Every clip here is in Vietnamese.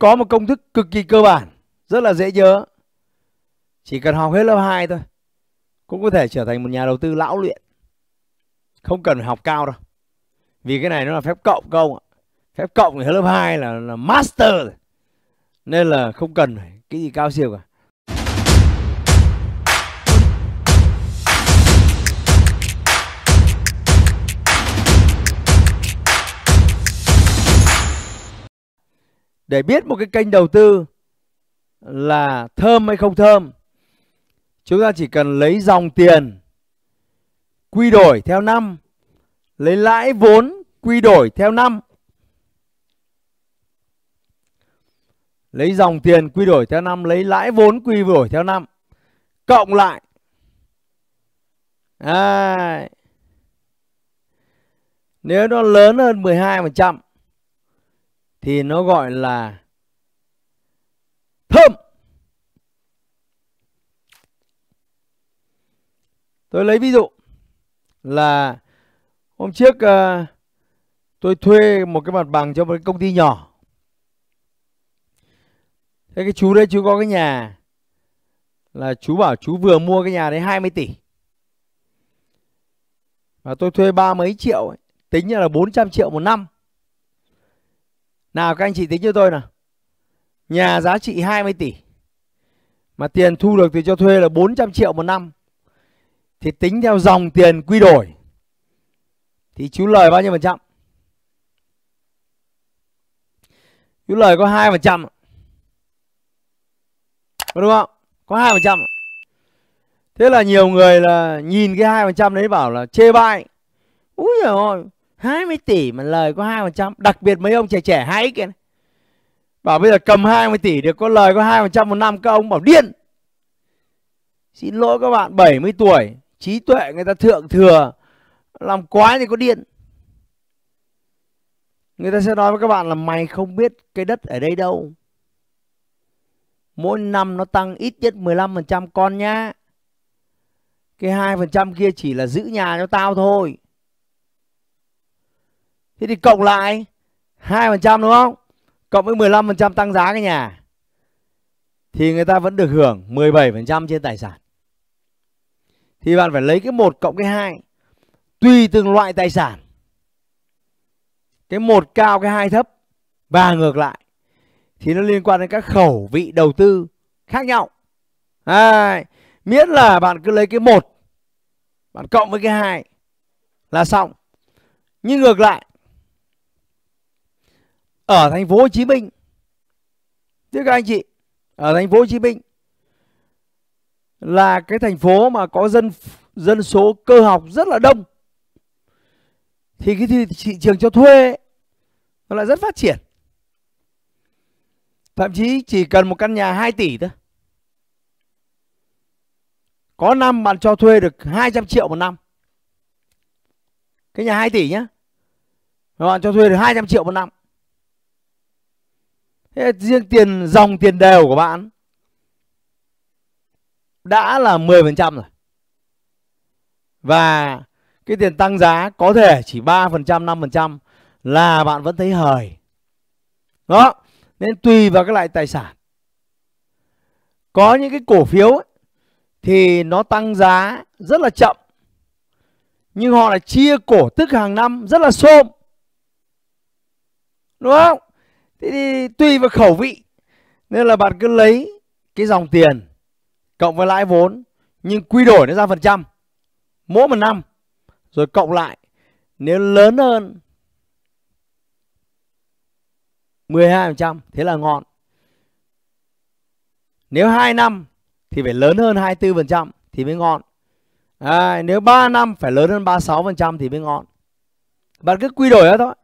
Có một công thức cực kỳ cơ bản, rất là dễ nhớ. Chỉ cần học hết lớp 2 thôi, cũng có thể trở thành một nhà đầu tư lão luyện. Không cần phải học cao đâu. Vì cái này nó là phép cộng các ông ạ. Phép cộng thì lớp 2 là master rồi. Nên là không cần phải cái gì cao siêu cả. Để biết một cái kênh đầu tư là thơm hay không thơm, chúng ta chỉ cần lấy dòng tiền quy đổi theo năm, lấy lãi vốn quy đổi theo năm. Lấy dòng tiền quy đổi theo năm, lấy lãi vốn quy đổi theo năm, cộng lại. Đấy. Nếu nó lớn hơn 12% thì nó gọi là thơm. Tôi lấy ví dụ là hôm trước tôi thuê một cái mặt bằng cho một cái công ty nhỏ. Thế cái chú đấy, chú có cái nhà, là chú bảo chú vừa mua cái nhà đấy 20 tỷ. Và tôi thuê 30 mấy triệu ấy, tính ra là 400 triệu một năm. Nào các anh chị tính cho tôi nào. Nhà giá trị 20 tỷ. Mà tiền thu được từ cho thuê là 400 triệu một năm. Thì tính theo dòng tiền quy đổi. Thì chú lời bao nhiêu phần trăm? Chú lời có 2%. Đúng không? Có 2%. Thế là nhiều người là nhìn cái 2% đấy bảo là chê bai. Úi giời ơi, 20 tỷ mà lời có 2%. Đặc biệt mấy ông trẻ trẻ hay kìa. Bảo bây giờ cầm 20 tỷ được có lời có 2% một năm, các ông bảo điên. Xin lỗi các bạn, 70 tuổi, trí tuệ người ta thượng thừa, làm quá thì có điên. Người ta sẽ nói với các bạn là mày không biết cái đất ở đây đâu. Mỗi năm nó tăng ít nhất 15% con nhá. Cái 2% kia chỉ là giữ nhà cho tao thôi. Thế thì cộng lại 2% đúng không? Cộng với 15% tăng giá cái nhà. Thì người ta vẫn được hưởng 17% trên tài sản. Thì bạn phải lấy cái 1 cộng cái 2. Tùy từng loại tài sản. Cái 1 cao cái 2 thấp. Và ngược lại. Thì nó liên quan đến các khẩu vị đầu tư khác nhau. Miễn là bạn cứ lấy cái 1. Bạn cộng với cái 2. Là xong. Nhưng ngược lại. Ở thành phố Hồ Chí Minh, thưa các anh chị, ở thành phố Hồ Chí Minh là cái thành phố mà có dân số cơ học rất là đông, thì cái thị trường cho thuê ấy, nó lại rất phát triển. Thậm chí chỉ cần một căn nhà 2 tỷ thôi, có năm bạn cho thuê được 200 triệu một năm. Cái nhà 2 tỷ nhá, bạn cho thuê được 200 triệu một năm. Thế riêng dòng tiền đều của bạn đã là 10% rồi. Và cái tiền tăng giá có thể chỉ 3%, 5% là bạn vẫn thấy hời. Đó, nên tùy vào cái loại tài sản. Có những cái cổ phiếu ấy, thì nó tăng giá rất là chậm. Nhưng họ lại chia cổ tức hàng năm rất là xôm. Đúng không? Thế thì tùy vào khẩu vị. Nên là bạn cứ lấy cái dòng tiền cộng với lãi vốn, nhưng quy đổi nó ra phần trăm mỗi một năm, rồi cộng lại. Nếu lớn hơn 12% thế là ngon. Nếu 2 năm thì phải lớn hơn 24% thì mới ngon. Nếu 3 năm phải lớn hơn 36% thì mới ngon. Bạn cứ quy đổi đó thôi.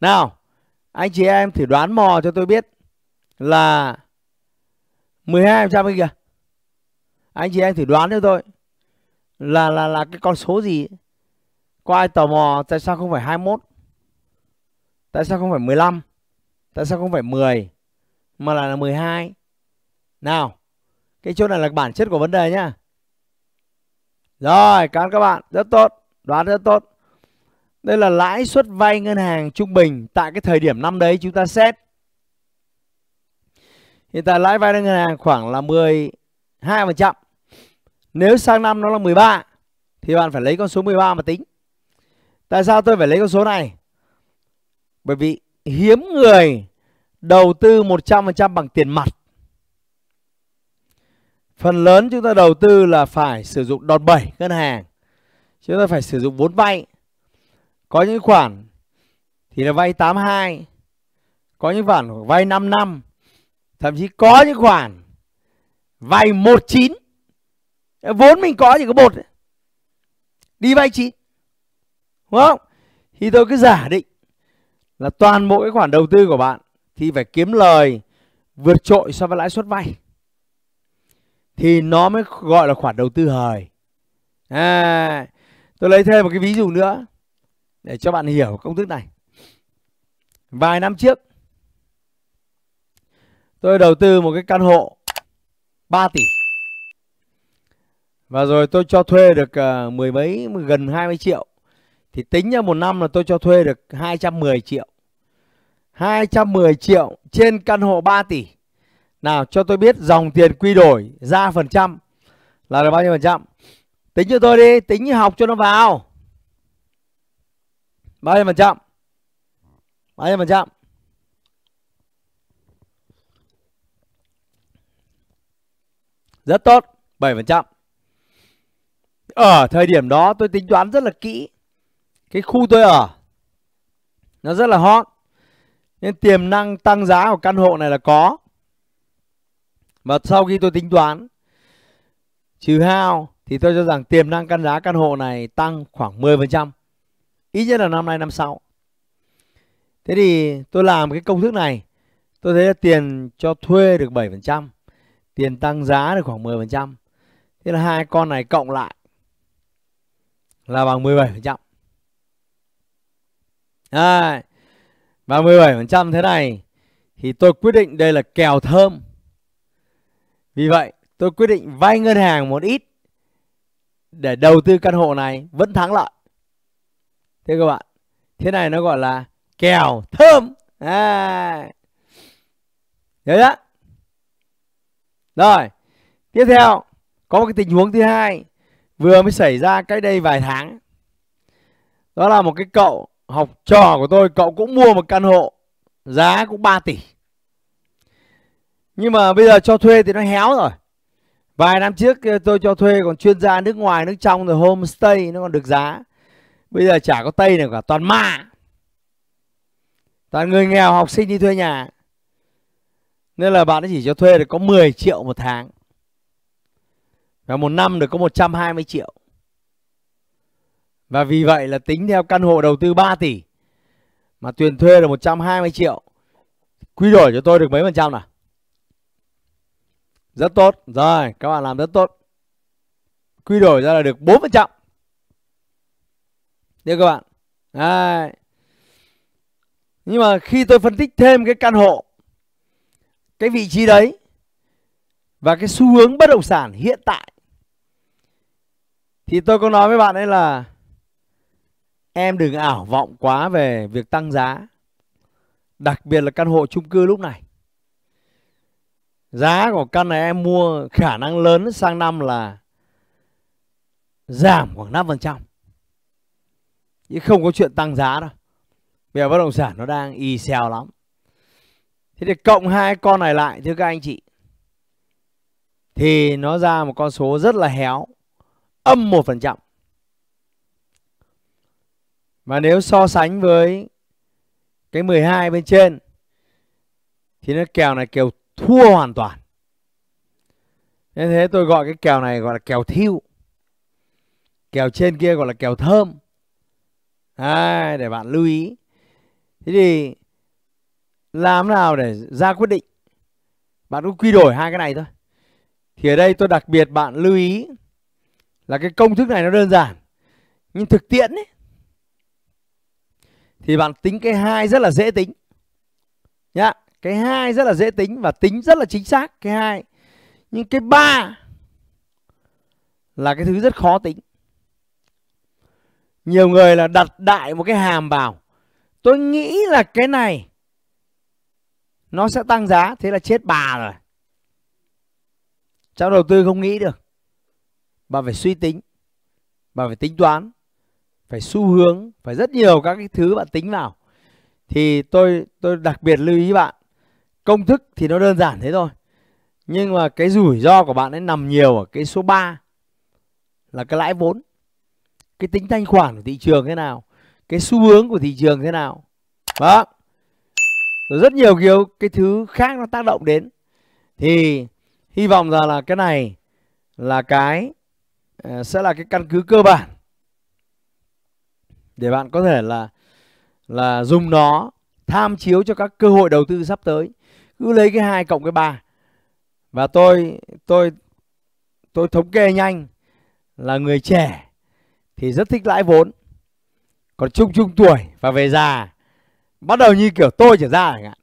Nào, anh chị em thử đoán mò cho tôi biết là 12% ấy kìa. Anh chị em thử đoán cho tôi là cái con số gì? Có ai tò mò tại sao không phải 21? Tại sao không phải 15? Tại sao không phải 10? Mà là 12? Nào, cái chỗ này là bản chất của vấn đề nhá. Rồi, cảm ơn các bạn, rất tốt, đoán rất tốt. Đây là lãi suất vay ngân hàng trung bình tại cái thời điểm năm đấy chúng ta xét. Hiện tại lãi vay ngân hàng khoảng là 12%. Nếu sang năm nó là 13 thì bạn phải lấy con số 13 mà tính. Tại sao tôi phải lấy con số này? Bởi vì hiếm người đầu tư 100% bằng tiền mặt. Phần lớn chúng ta đầu tư là phải sử dụng đòn bẩy ngân hàng. Chúng ta phải sử dụng vốn vay. Có những khoản thì là vay 82, có những khoản vay 5 năm, thậm chí có những khoản vay 19. Vốn mình có chỉ có 1, đi vay 9, đúng không? Thì tôi cứ giả định là toàn bộ cái khoản đầu tư của bạn thì phải kiếm lời vượt trội so với lãi suất vay, thì nó mới gọi là khoản đầu tư hời. Tôi lấy thêm một cái ví dụ nữa để cho bạn hiểu công thức này. Vài năm trước tôi đầu tư một cái căn hộ 3 tỷ. Và rồi tôi cho thuê được gần 20 triệu. Thì tính ra một năm là tôi cho thuê được 210 triệu. 210 triệu trên căn hộ 3 tỷ. Nào cho tôi biết dòng tiền quy đổi ra phần trăm là được bao nhiêu phần trăm. Tính cho tôi đi, tính học cho nó vào. Bao nhiêu phần trăm? Bao nhiêu phần trăm? Rất tốt, 7%. Ở thời điểm đó tôi tính toán rất là kỹ. Cái khu tôi ở nó rất là hot, nên tiềm năng tăng giá của căn hộ này là có. Và sau khi tôi tính toán trừ hao thì tôi cho rằng tiềm năng giá căn hộ này tăng khoảng 10%, ít nhất là năm nay năm sau. Thế thì tôi làm cái công thức này, tôi thấy là tiền cho thuê được 7%, tiền tăng giá được khoảng 10%. Thế là hai con này cộng lại là bằng 17%. Và 17% thế này thì tôi quyết định đây là kèo thơm. Vì vậy tôi quyết định vay ngân hàng một ít để đầu tư căn hộ này vẫn thắng lợi. Thế các bạn, thế này nó gọi là kèo thơm. Đấy đó. Rồi, tiếp theo có một cái tình huống thứ hai vừa mới xảy ra cách đây vài tháng. Đó là một cái cậu học trò của tôi, cậu cũng mua một căn hộ giá cũng 3 tỷ. Nhưng mà bây giờ cho thuê thì nó héo rồi. Vài năm trước tôi cho thuê còn chuyên gia nước ngoài, nước trong rồi homestay nó còn được giá. Bây giờ chả có Tây nào cả, toàn ma. Toàn người nghèo học sinh đi thuê nhà. Nên là bạn ấy chỉ cho thuê được có 10 triệu một tháng. Và một năm được có 120 triệu. Và vì vậy là tính theo căn hộ đầu tư 3 tỷ. Mà tiền thuê được 120 triệu. Quy đổi cho tôi được mấy phần trăm nào? Rất tốt. Rồi, các bạn làm rất tốt. Quy đổi ra là được 4%. Đấy các bạn. Đấy. Nhưng mà khi tôi phân tích thêm cái căn hộ, cái vị trí đấy và cái xu hướng bất động sản hiện tại, thì tôi có nói với bạn ấy là em đừng ảo vọng quá về việc tăng giá. Đặc biệt là căn hộ chung cư lúc này. Giá của căn này em mua khả năng lớn sang năm là giảm khoảng 5%. Chứ không có chuyện tăng giá đâu. Bây giờ bất động sản nó đang y xèo lắm. Thế thì cộng hai con này lại, thưa các anh chị, thì nó ra một con số rất là héo, âm 1%. Và nếu so sánh với cái 12 bên trên thì nó kèo này kèo thua hoàn toàn. Nên thế tôi gọi cái kèo này gọi là kèo thiu. Kèo trên kia gọi là kèo thơm. Để bạn lưu ý. Thế thì làm nào để ra quyết định? Bạn cũng quy đổi hai cái này thôi. Thì ở đây tôi đặc biệt bạn lưu ý là cái công thức này nó đơn giản, nhưng thực tiễn ấy, thì bạn tính cái hai rất là dễ tính nhá. Cái hai rất là dễ tính và tính rất là chính xác cái hai. Nhưng cái ba là cái thứ rất khó tính. Nhiều người là đặt đại một cái hàm vào. Tôi nghĩ là cái này nó sẽ tăng giá, thế là chết bà rồi. Trong đầu tư không nghĩ được. Bà phải suy tính, bà phải tính toán, phải xu hướng, phải rất nhiều các cái thứ bạn tính vào. Thì tôi đặc biệt lưu ý bạn, công thức thì nó đơn giản thế thôi. Nhưng mà cái rủi ro của bạn ấy nằm nhiều ở cái số 3 là cái lãi vốn. Cái tính thanh khoản của thị trường thế nào, cái xu hướng của thị trường thế nào. Đó. Rồi rất nhiều cái thứ khác nó tác động đến. Thì hy vọng rằng là cái này là cái sẽ là cái căn cứ cơ bản để bạn có thể là dùng nó tham chiếu cho các cơ hội đầu tư sắp tới. Cứ lấy cái 2 cộng cái 3. Và tôi thống kê nhanh là người trẻ thì rất thích lãi vốn. Còn trung tuổi và về già, bắt đầu như kiểu tôi trở ra chẳng hạn,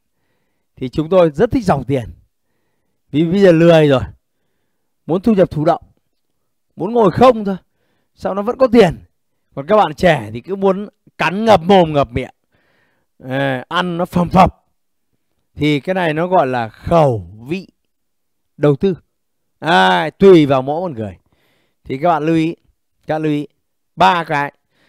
thì chúng tôi rất thích dòng tiền. Vì bây giờ lười rồi, muốn thu nhập thụ động, muốn ngồi không thôi, sao nó vẫn có tiền. Còn các bạn trẻ thì cứ muốn cắn ngập mồm ngập miệng, ăn nó phầm phập. Thì cái này nó gọi là khẩu vị đầu tư, tùy vào mỗi một người. Thì các bạn lưu ý, 3 cái.